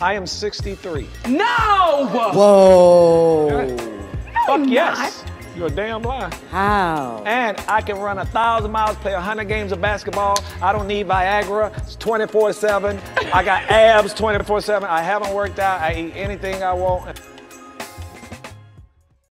I am 63. No! Whoa. No, fuck yes. Not. You're a damn lie. How? And I can run 1,000 miles, play 100 games of basketball. I don't need Viagra. It's 24/7. I got abs 24/7. I haven't worked out. I eat anything I want.